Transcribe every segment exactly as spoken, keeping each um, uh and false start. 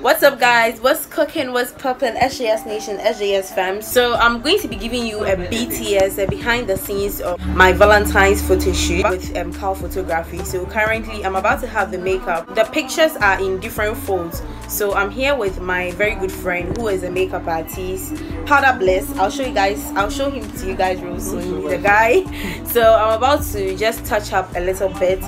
What's up guys, what's cooking, what's poppin', S J S Nation, S J S fam. So I'm going to be giving you a B T S, a behind the scenes of my Valentine's photo shoot with um, Carl Photography. So currently I'm about to have the makeup. The pictures are in different folds. So I'm here with my very good friend who is a makeup artist, Powder Bliss. I'll show you guys, I'll show him to you guys real soon, the guy. So I'm about to just touch up a little bit.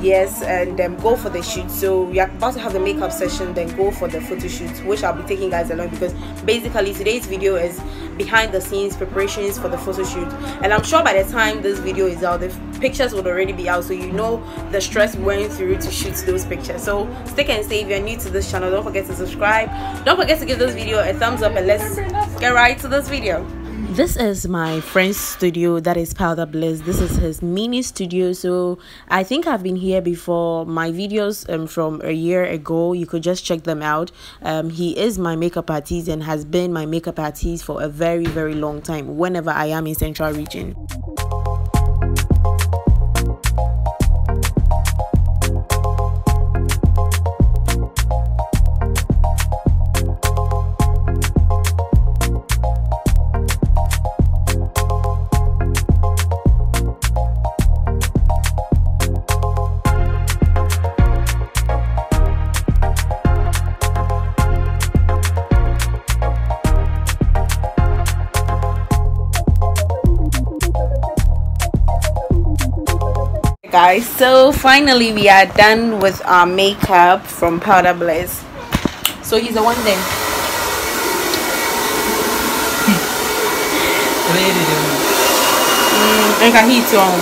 Yes, and then um, go for the shoot. So we are about to have the makeup session, then go for the photo shoot, which I'll be taking guys along, because basically today's video is behind the scenes preparations for the photo shoot. And I'm sure by the time this video is out, the pictures would already be out, so you know the stress we went through to shoot those pictures. So stick and stay. If you're new to this channel, don't forget to subscribe, don't forget to give this video a thumbs up, and let's get right to this video. This is my friend's studio, that is Powder Bliss. This is his mini studio. So I think I've been here before. My videos um, from a year ago, you could just check them out. Um, he is my makeup artist and has been my makeup artist for a very very long time whenever I am in Central Region. Guys, so finally we are done with our makeup from Powder Bliss. So he's the one there. I can heat on.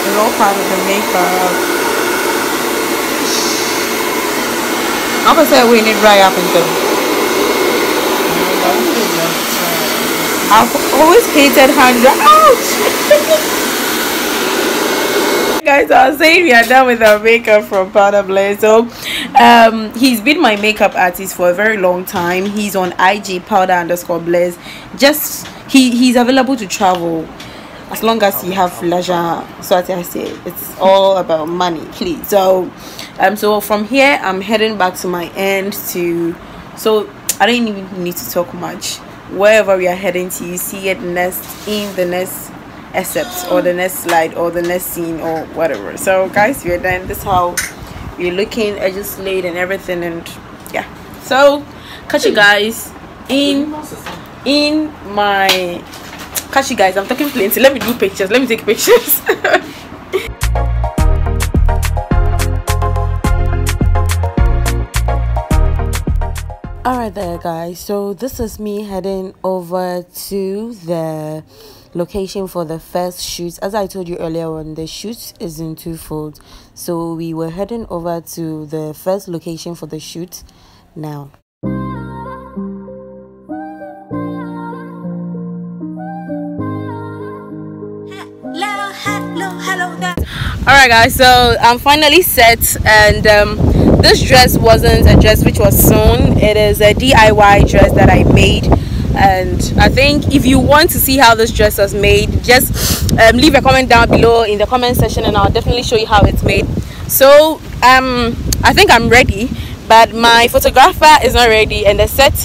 It's all part of the makeup. I'm gonna say we need dry up and I've always hated hand dry. Ouch! Guys, I was saying we are done with our makeup from Powder Bliss. So, um, he's been my makeup artist for a very long time. He's on I G, powder underscore Bliss. Just he he's available to travel as long as you have leisure. So as I say, it's all about money, please. So, um, so from here I'm heading back to my end to. So I don't even need to talk much. Wherever we are heading to, you see it next in the next except or the next slide or the next scene or whatever. So guys, we're done. This is how we're looking, edges laid and everything, and yeah, so catch you guys in in my catch you guys I'm talking plenty. Let me do pictures, let me take pictures. Alright there guys, so this is me heading over to the location for the first shoot. As I told you earlier on, the shoot is in twofold, so we were heading over to the first location for the shoot now. Hello, hello, hello there. Alright guys, so I'm finally set, and um this dress wasn't a dress which was sewn. It is a D I Y dress that I made, and I think if you want to see how this dress was made, just um, leave a comment down below in the comment section and I'll definitely show you how it's made. So um I think I'm ready, but my photographer is not ready and the set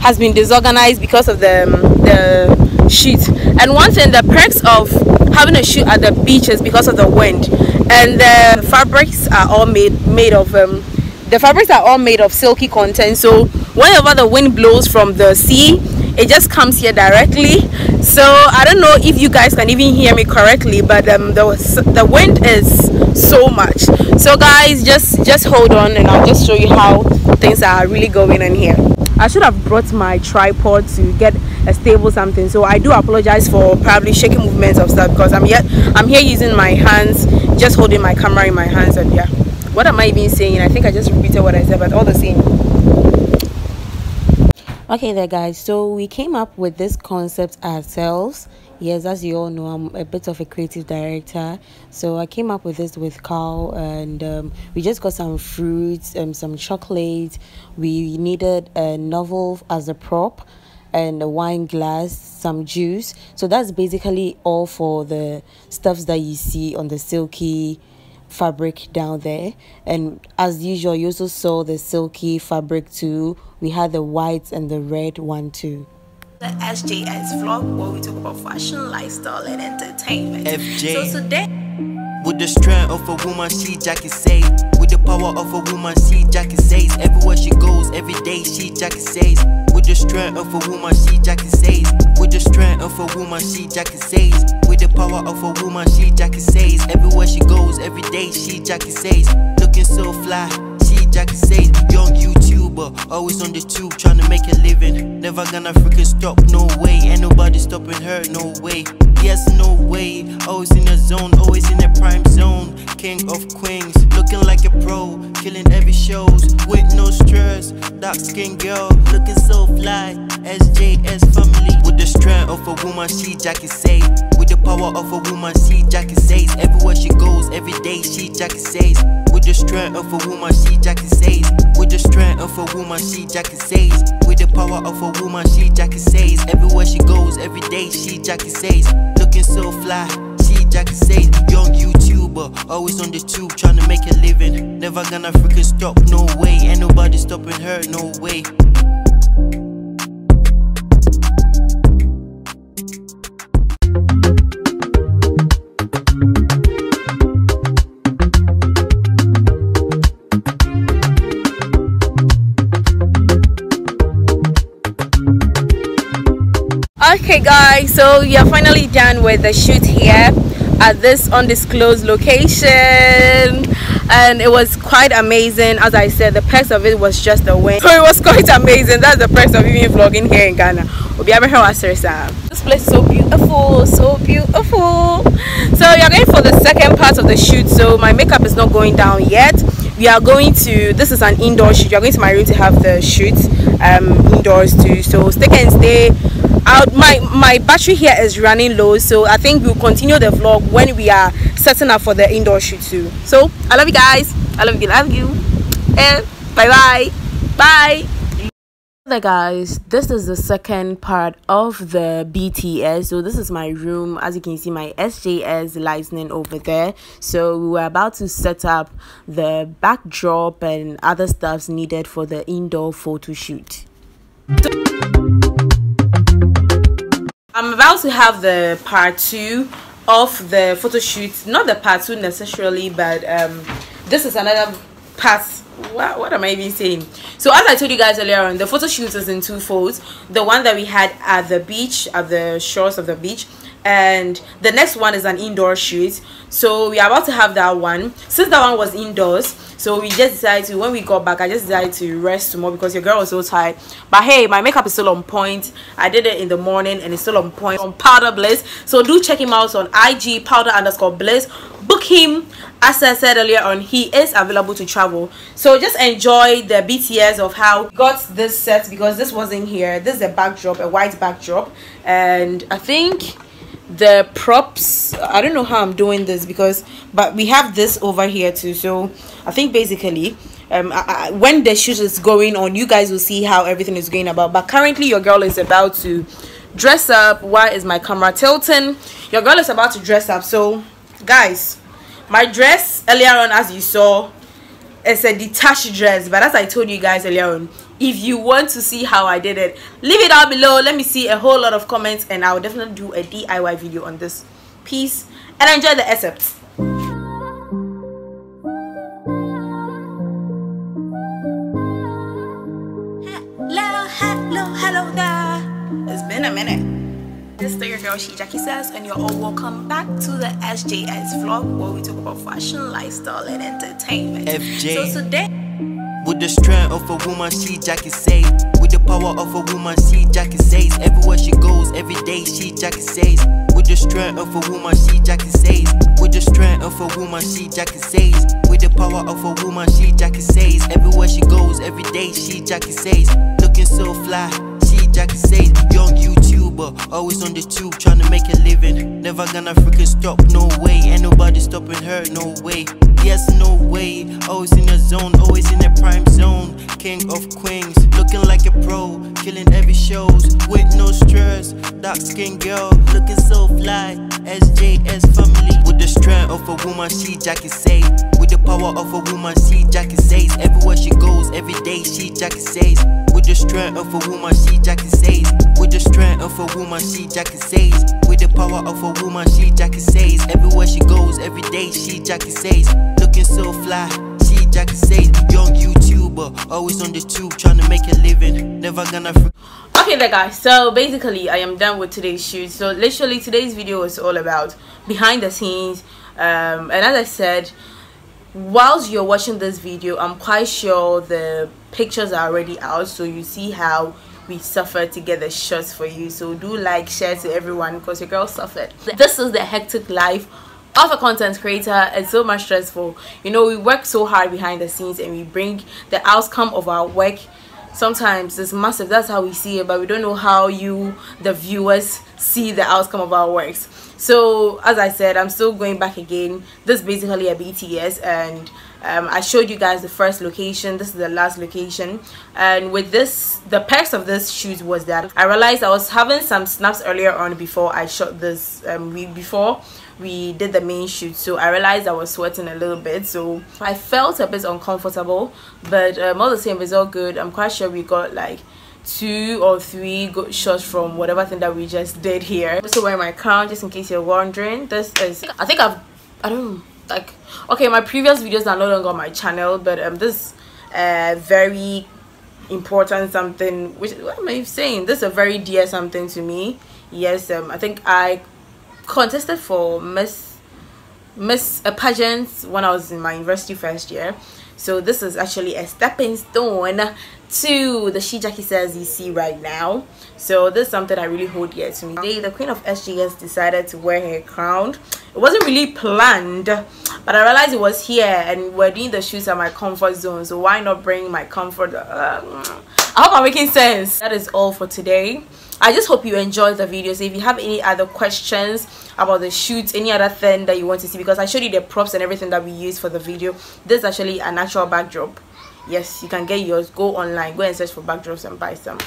has been disorganized because of the the sheet. And one thing, the perks of having a shoot at the beach is because of the wind, and the fabrics are all made made of um the fabrics are all made of silky content, so whenever the wind blows from the sea, it just comes here directly. So I don't know if you guys can even hear me correctly, but um the, the wind is so much. So guys, just just hold on and I'll just show you how things are really going on here. I should have brought my tripod to get a stable something, so I do apologize for probably shaking movements of stuff, because I'm yet I'm here using my hands, just holding my camera in my hands, and yeah. What am I even saying? I think I just repeated what I said, but all the same. Okay there guys, so we came up with this concept ourselves. Yes, as you all know, I'm a bit of a creative director, so I came up with this with Carl, and um, we just got some fruits and some chocolate. We needed a novel as a prop and a wine glass, some juice. So that's basically all for the stuffs that you see on the silky fabric down there, and as usual you also saw the silky fabric too. We had the white and the red one too. The S J S vlog, where we talk about fashion, lifestyle and entertainment. F J. So today, with the strength of a woman, she Jackie says. With the power of a woman, she Jackie says. Everywhere she goes, every day, she Jackie says. With the strength of a woman, she Jackie says. With the strength of a woman, she Jackie says. With the power of a woman, she Jackie says. Everywhere she goes, every day, she Jackie says. Looking so fly, she Jackie says. Young YouTuber, always on the tube, trying to make a living. Never gonna freaking stop, no way. Ain't nobody stopping her, no way. Yes, no way. Always in the zone, always in the prime zone. King of queens, looking like a pro, killing every shows with no stress. Dark skin girl, looking so fly. S J S family. With the strength of a woman, she Jackie says. With the power of a woman, she Jackie says. Everywhere she goes, every day, she Jackie says. With the strength of a woman, she Jackie says. With the strength of a woman, she Jackie says. With the power of a woman, she Jackie says. Everywhere she goes, every day, she Jackie says. Looking so fly, she Jackie says. Young YouTuber, always on the tube, trying to make a living. Never gonna freaking stop, no way. Ain't nobody stopping her, no way. Okay guys, so you're finally done with the shoot here at this undisclosed location, and it was quite amazing. As I said, the perks of it was just the wind, so it was quite amazing. That's the perks of even vlogging here in Ghana. This place is so beautiful, so beautiful. So you're going for the second part of the shoot, so my makeup is not going down yet. We are going to, this is an indoor shoot, you're going to my room to have the shoot um, indoors too, so stay and stay. Out, my my battery here is running low, so I think we'll continue the vlog when we are setting up for the indoor shoot too. So I love you guys, I love you, love you, and bye bye bye. Hey guys, this is the second part of the B T S. So this is my room. As you can see, my S J S lightning over there. So we were about to set up the backdrop and other stuffs needed for the indoor photo shoot. I'm about to have the part two of the photo shoot. Not the part two necessarily, but um, this is another part. What, what am I even saying? So as I told you guys earlier on, the photo shoot is in two folds. The one that we had at the beach, at the shores of the beach. And the next one is an indoor shoot. So we are about to have that one. Since that one was indoors, so we just decided to, when we got back, I just decided to rest tomorrow because your girl was so tired. But hey, my makeup is still on point. I did it in the morning and it's still on point on Powder Bliss. So do check him out on I G, powder underscore bliss. Book him. As I said earlier on, he is available to travel. So just enjoy the B T S of how we got this set, because this wasn't here. This is a backdrop, a white backdrop. And I think the props, I don't know how I'm doing this because, but we have this over here too. So I think basically um I, I, when the shoot is going on, you guys will see how everything is going about. But currently your girl is about to dress up. Why is my camera tilting? Your girl is about to dress up. So guys, my dress earlier on, as you saw, it's a detached dress, but as I told you guys earlier on, if you want to see how I did it, leave it down below. Let me see a whole lot of comments, and I will definitely do a D I Y video on this piece. And enjoy the excerpts. Hello, hello, hello there. It's been a minute. This is your girl, she Jackie says, and you're all welcome back to the S J S vlog, where we talk about fashion, lifestyle, and entertainment. F J. So today, with the strength of a woman, she Jackie says. With the power of a woman, she Jackie says. Everywhere she goes, every day, she Jackie says. With the strength of a woman, she Jackie says. With the strength of a woman, she Jackie says. With the power of a woman, she Jackie says. Everywhere she goes, every day, she Jackie says. Looking so fly, she Jackie says. Young YouTuber, always on the tube, trying to make a living. Never gonna freaking stop, no way. Ain't nobody stopping her, no way. Yes, no way. Always in the zone, always in the prime zone. King of queens, looking like a pro, killing every shows with no stress. Dark skin girl, looking so fly. S J S family. With the strength of a woman, she Jackie says. With the power of a woman, she Jackie says. Everywhere she goes, every day, she Jackie says. With the strength of a woman, she Jackie says. With the strength of a woman, she Jackie says. With the power of a woman, she Jackie says. Everywhere she goes, every day, she Jackie says. Looking so fly, she Jackie says. Young YouTuber, always on the tube, trying to make a living. Never gonna. Okay there guys, so basically I am done with today's shoot. So literally today's video is all about behind the scenes, um, and as I said, whilst you're watching this video, I'm quite sure the pictures are already out, so you see how we suffered to get the shots for you. So do like, share to everyone, because your girl suffered. This is the hectic life of a content creator. It's so much stressful. You know, we work so hard behind the scenes and we bring the outcome of our work. Sometimes it's massive, that's how we see it, but we don't know how you, the viewers, see the outcome of our works. So as I said, I'm still going back again. This is basically a B T S, and um, I showed you guys the first location. This is the last location. And with this, the perks of this shoot was that I realized I was having some snaps earlier on before I shot this um, week before we did the main shoot. So I realized I was sweating a little bit, so I felt a bit uncomfortable, but um, all the same, it's all good. I'm quite sure we got like two or three good shots from whatever thing that we just did here. I'm still wearing my crown, just in case you're wondering. This is, I think I've, I don't like, okay, my previous videos are no longer on my channel, but um this uh very important something, which, what am I saying, this is a very dear something to me. Yes, um I think I contested for Miss Miss a pageant when I was in my university first year. So this is actually a stepping stone to the She Jackie Says you see right now. So this is something I really hold dear to me. Today, the queen of S J S decided to wear her crown. It wasn't really planned, but I realized it was here, and we're doing the shoots at my comfort zone. So why not bring my comfort? Uh, I hope I'm making sense. That is all for today. I just hope you enjoyed the video. So if you have any other questions about the shoots, any other thing that you want to see, because I showed you the props and everything that we used for the video. This is actually an actual backdrop. Yes, you can get yours. Go online, go and search for backdrops and buy some.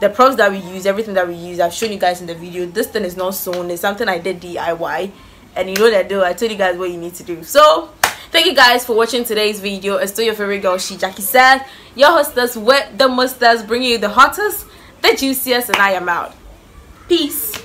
The props that we use, everything that we use, I've shown you guys in the video. This thing is not sewn. It's something I did D I Y, and you know that though. I told you guys what you need to do. So thank you guys for watching today's video. It's still your favorite girl, She Jackie Said, your hostess with the mustache, bringing you the hottest, the juiciest, and I am out. Peace.